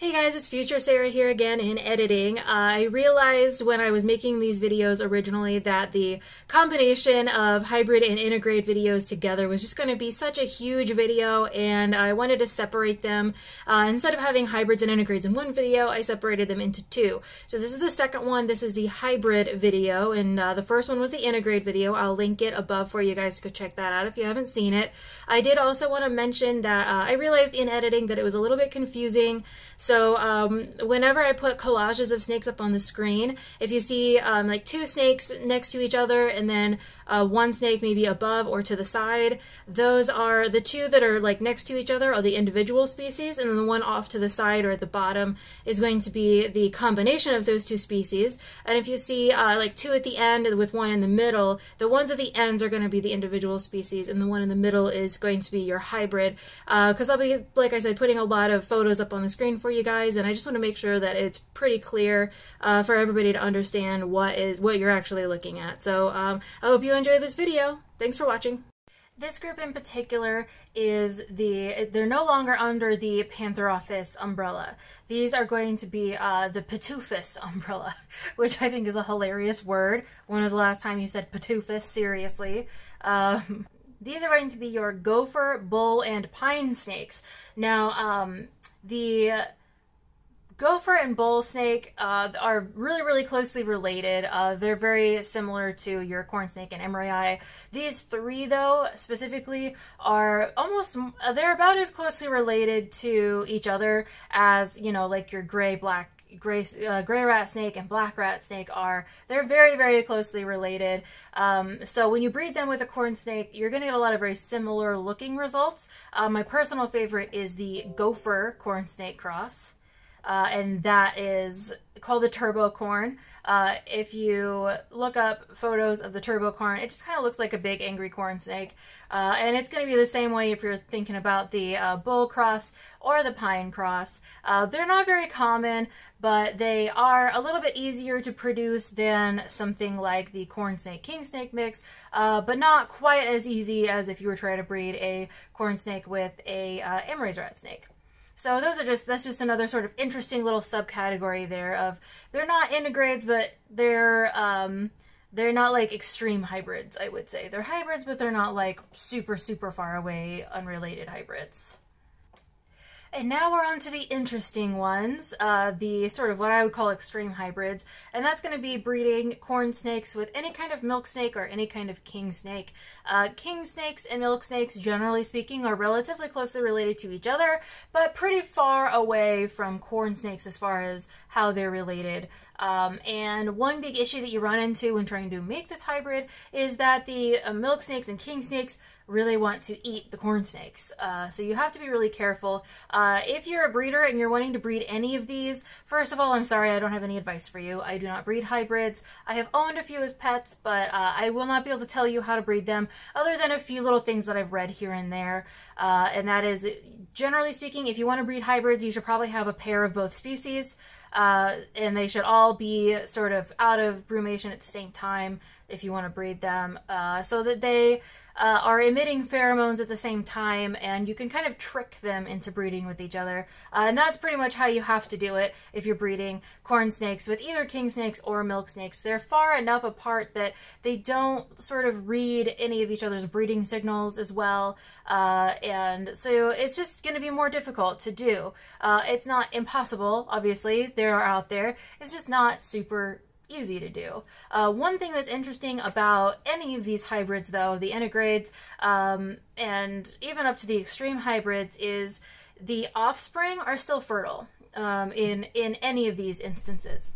Hey guys, it's Future Sarah here again in editing. I realized when I was making these videos originally that the combination of hybrid and integrate videos together was just going to be such a huge video, and I wanted to separate them. Instead of having hybrids and integrates in one video, I separated them into two. So this is the second one. This is the hybrid video, and the first one was the integrate video. I'll link it above for you guys to go check that out if you haven't seen it. I did also want to mention that I realized in editing that it was a little bit confusing. So whenever I put collages of snakes up on the screen, if you see like two snakes next to each other and then one snake maybe above or to the side, those are the two that are like next to each other are the individual species, and then the one off to the side or at the bottom is going to be the combination of those two species. And if you see like two at the end with one in the middle, the ones at the ends are going to be the individual species, and the one in the middle is going to be your hybrid, because I'll be, like I said, putting a lot of photos up on the screen for you guys, and I just want to make sure that it's pretty clear for everybody to understand what you're actually looking at. So I hope you enjoy this video. Thanks for watching. This group in particular is they're no longer under the Pantherophis umbrella. These are going to be the Pituophis umbrella, which I think is a hilarious word. When was the last time you said Pituophis? Seriously. These are going to be your gopher, bull, and pine snakes. Now, the gopher and bull snake are really, really closely related. They're very similar to your corn snake and Emoryi. These three, though, specifically are they're about as closely related to each other as, you know, like your gray rat snake and black rat snake are. They're very, very closely related. So when you breed them with a corn snake, you're going to get a lot of very similar looking results. My personal favorite is the gopher corn snake cross. And that is called the turbo corn. If you look up photos of the turbo corn, it just kind of looks like a big angry corn snake. And it's going to be the same way if you're thinking about the bull cross or the pine cross. They're not very common, but they are a little bit easier to produce than something like the corn snake king snake mix, but not quite as easy as if you were trying to breed a corn snake with a Emoryi's rat snake. So those are that's just another sort of interesting little subcategory there of, they're not integrates, but they're not like extreme hybrids, I would say. They're hybrids, but they're not like super, super far away, unrelated hybrids. And now we're on to the interesting ones, the sort of what I would call extreme hybrids, and that's going to be breeding corn snakes with any kind of milk snake or any kind of king snake. King snakes and milk snakes, generally speaking, are relatively closely related to each other, but pretty far away from corn snakes as far as how they're related. And one big issue that you run into when trying to make this hybrid is that the milk snakes and king snakes really want to eat the corn snakes. So you have to be really careful. If you're a breeder and you're wanting to breed any of these, first of all, I'm sorry, I don't have any advice for you. I do not breed hybrids. I have owned a few as pets, but I will not be able to tell you how to breed them other than a few little things that I've read here and there. And that is, generally speaking, if you want to breed hybrids, you should probably have a pair of both species. And they should all be sort of out of brumation at the same time if you want to breed them, so that they are emitting pheromones at the same time, and you can kind of trick them into breeding with each other. And that's pretty much how you have to do it if you're breeding corn snakes with either king snakes or milk snakes. They're far enough apart that they don't sort of read any of each other's breeding signals as well, and so it's just going to be more difficult to do. It's not impossible, obviously. They are out there. It's just not super easy to do. One thing that's interesting about any of these hybrids, though, the integrades, and even up to the extreme hybrids, is the offspring are still fertile in any of these instances.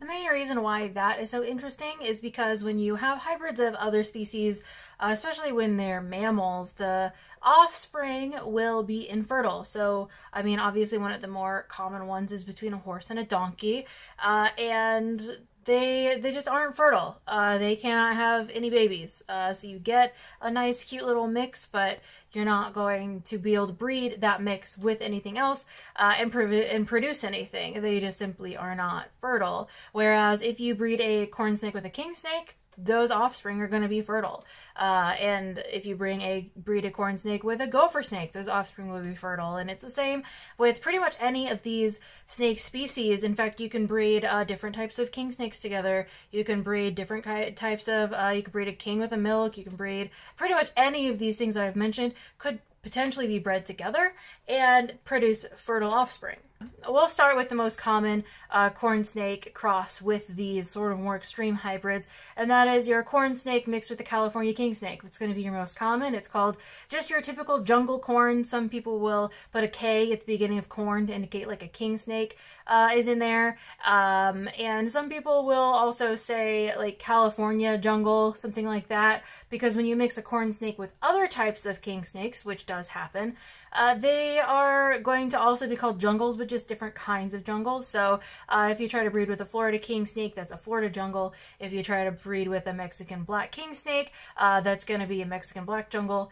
The main reason why that is so interesting is because when you have hybrids of other species, especially when they're mammals, the offspring will be infertile. So, I mean, obviously one of the more common ones is between a horse and a donkey, and they just aren't fertile. They cannot have any babies. So you get a nice, cute little mix, but you're not going to be able to breed that mix with anything else and produce anything. They just simply are not fertile. Whereas if you breed a corn snake with a king snake, those offspring are going to be fertile. And if you bring a breed of corn snake with a gopher snake, those offspring will be fertile. And it's the same with pretty much any of these snake species. In fact, you can breed different types of king snakes together. You can breed different types of, you can breed a king with a milk. You can breed pretty much any of these things that I've mentioned could potentially be bred together and produce fertile offspring. We'll start with the most common corn snake cross with these sort of more extreme hybrids, and that is your corn snake mixed with the California king snake. That's going to be your most common. It's called just your typical jungle corn. Some people will put a K at the beginning of corn to indicate like a king snake is in there, and some people will also say like California jungle, something like that, because when you mix a corn snake with other types of king snakes, which does happen, they are going to also be called jungles, but just different kinds of jungles. So if you try to breed with a Florida king snake, that's a Florida jungle. If you try to breed with a Mexican black king snake, that's going to be a Mexican black jungle.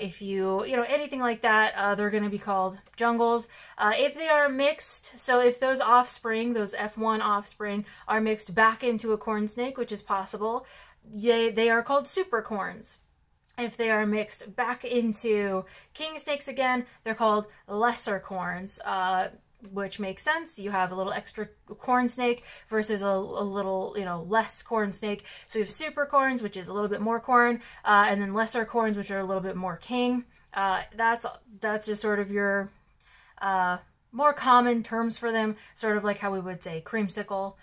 If you know, anything like that, they're going to be called jungles. If they are mixed, so if those offspring, those F1 offspring, are mixed back into a corn snake, which is possible, they are called supercorns. If they are mixed back into king snakes again, they're called lesser corns, which makes sense. You have a little extra corn snake versus a little, less corn snake. So you have super corns, which is a little bit more corn, and then lesser corns, which are a little bit more king. That's just sort of your more common terms for them, sort of like how we would say creamsicle.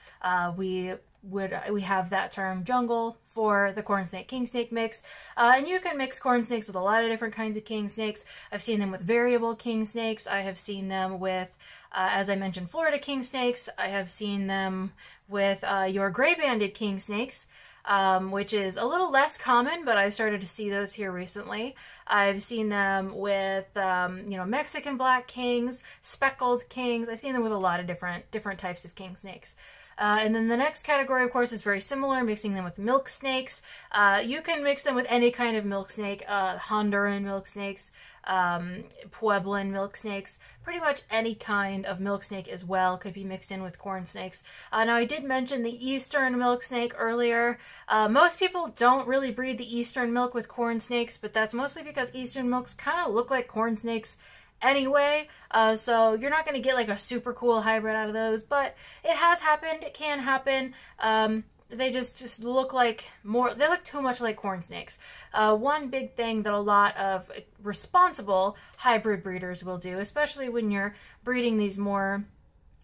We have that term jungle for the corn snake king snake mix, and you can mix corn snakes with a lot of different kinds of king snakes. I've seen them with variable king snakes. I have seen them with, as I mentioned, Florida king snakes. I have seen them with your gray-banded king snakes, which is a little less common, but I've started to see those here recently. I've seen them with Mexican black kings, speckled kings. I've seen them with a lot of different types of king snakes. And then the next category, of course, is very similar, mixing them with milk snakes. You can mix them with any kind of milk snake, Honduran milk snakes, Pueblan milk snakes, pretty much any kind of milk snake as well could be mixed in with corn snakes. Now I did mention the eastern milk snake earlier. Most people don't really breed the eastern milk with corn snakes, but that's mostly because eastern milks kind of look like corn snakes anyway, so you're not going to get like a super cool hybrid out of those, but it has happened. It can happen. They just look like they look too much like corn snakes. One big thing that a lot of responsible hybrid breeders will do, especially when you're breeding these more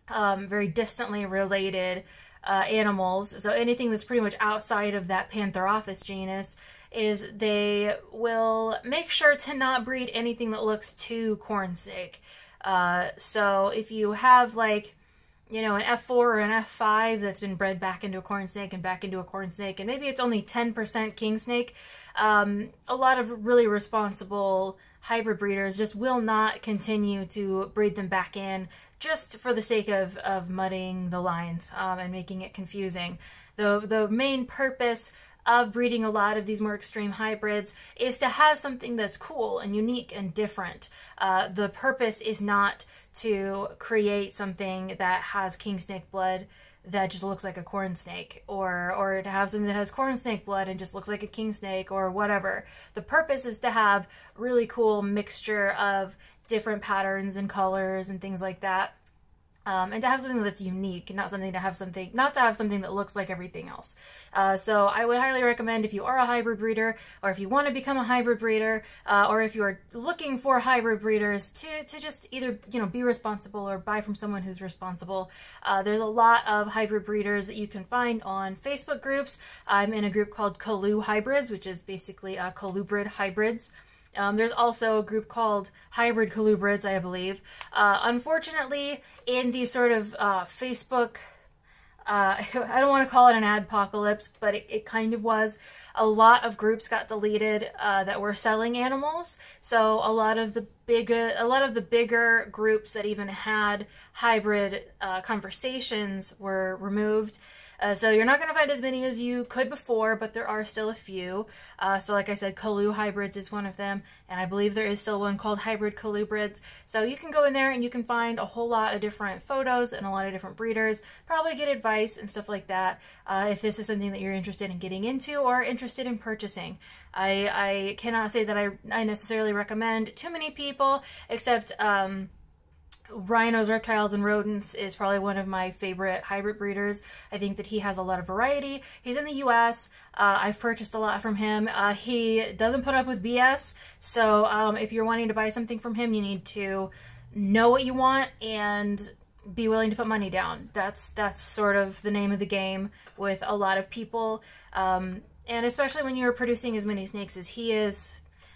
very distantly related animals, so anything that's pretty much outside of that Pantherophis genus, is they will make sure to not breed anything that looks too corn snake. So if you have like, an F4 or an F5 that's been bred back into a corn snake and back into a corn snake, and maybe it's only 10% king snake, a lot of really responsible hybrid breeders just will not continue to breed them back in just for the sake of muddying the lines and making it confusing. The main purpose of breeding a lot of these more extreme hybrids is to have something that's cool and unique and different. The purpose is not to create something that has king snake blood that just looks like a corn snake, or to have something that has corn snake blood and just looks like a king snake or whatever. The purpose is to have really cool mixture of different patterns and colors and things like that. And to have something that's unique, not to have something that looks like everything else. So I would highly recommend, if you are a hybrid breeder, or if you want to become a hybrid breeder, or if you are looking for hybrid breeders, to just either be responsible or buy from someone who's responsible. There's a lot of hybrid breeders that you can find on Facebook groups. I'm in a group called Kaloo Hybrids, which is basically colubrid hybrids. There's also a group called Hybrid Colubrids, I believe. Unfortunately, in these sort of Facebook, I don't want to call it an adpocalypse, but it kind of was. A lot of groups got deleted that were selling animals. So a lot of the a lot of the bigger groups that even had hybrid conversations were removed. So you're not going to find as many as you could before, but there are still a few. So like I said, Kaloo Hybrids is one of them, and I believe there is still one called Hybrid Colubrids. So you can go in there and you can find a whole lot of different photos and a lot of different breeders, probably get advice and stuff like that if this is something that you're interested in getting into or interested in purchasing. I cannot say that I necessarily recommend too many people, except Rhino's Reptiles and Rodents is probably one of my favorite hybrid breeders. I think that he has a lot of variety. He's in the US. I've purchased a lot from him. He doesn't put up with BS, so if you're wanting to buy something from him, you need to know what you want and be willing to put money down. That's sort of the name of the game with a lot of people, and especially when you're producing as many snakes as he is.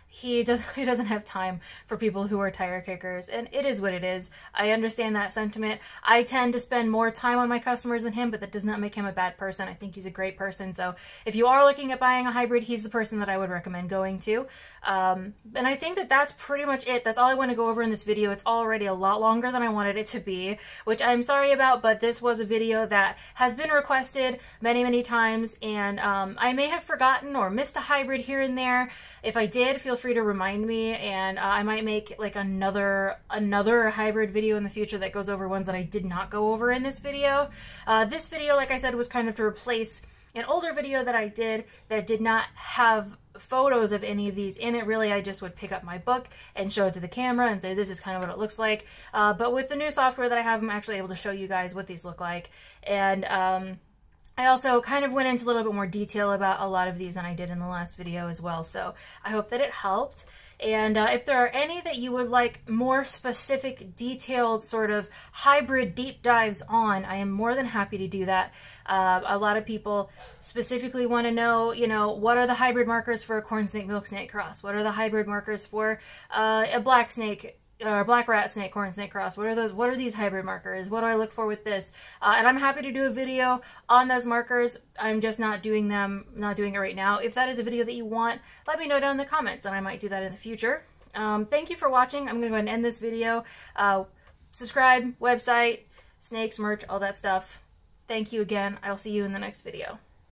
He doesn't have time for people who are tire kickers, and it is what it is. I understand that sentiment. I tend to spend more time on my customers than him, but that does not make him a bad person. I think he's a great person. So if you are looking at buying a hybrid, he's the person that I would recommend going to. And I think that that's pretty much it. That's all I want to go over in this video. It's already a lot longer than I wanted it to be, which I'm sorry about, but this was a video that has been requested many, many times, and I may have forgotten or missed a hybrid here and there. If I did, feel free to remind me, and I might make like another hybrid video in the future that goes over ones that I did not go over in this video. This video, like I said, was kind of to replace an older video that I did that did not have photos of any of these in it. Really, I just would pick up my book and show it to the camera and say, this is kind of what it looks like. But with the new software that I have, I'm actually able to show you guys what these look like. And I also kind of went into a little bit more detail about a lot of these than I did in the last video as well, so I hope that it helped. And if there are any that you would like more specific, detailed sort of hybrid deep dives on, I am more than happy to do that. A lot of people specifically want to know, you know, what are the hybrid markers for a corn snake, milk snake cross? What are the hybrid markers for a black snake? Or black rat snake, corn snake cross? What are those? What are these hybrid markers? What do I look for with this? And I'm happy to do a video on those markers. I'm just not doing it right now. If that is a video that you want, let me know down in the comments, and I might do that in the future. Thank you for watching. I'm gonna go ahead and end this video. Subscribe, website, snakes, merch, all that stuff. Thank you again. I'll see you in the next video.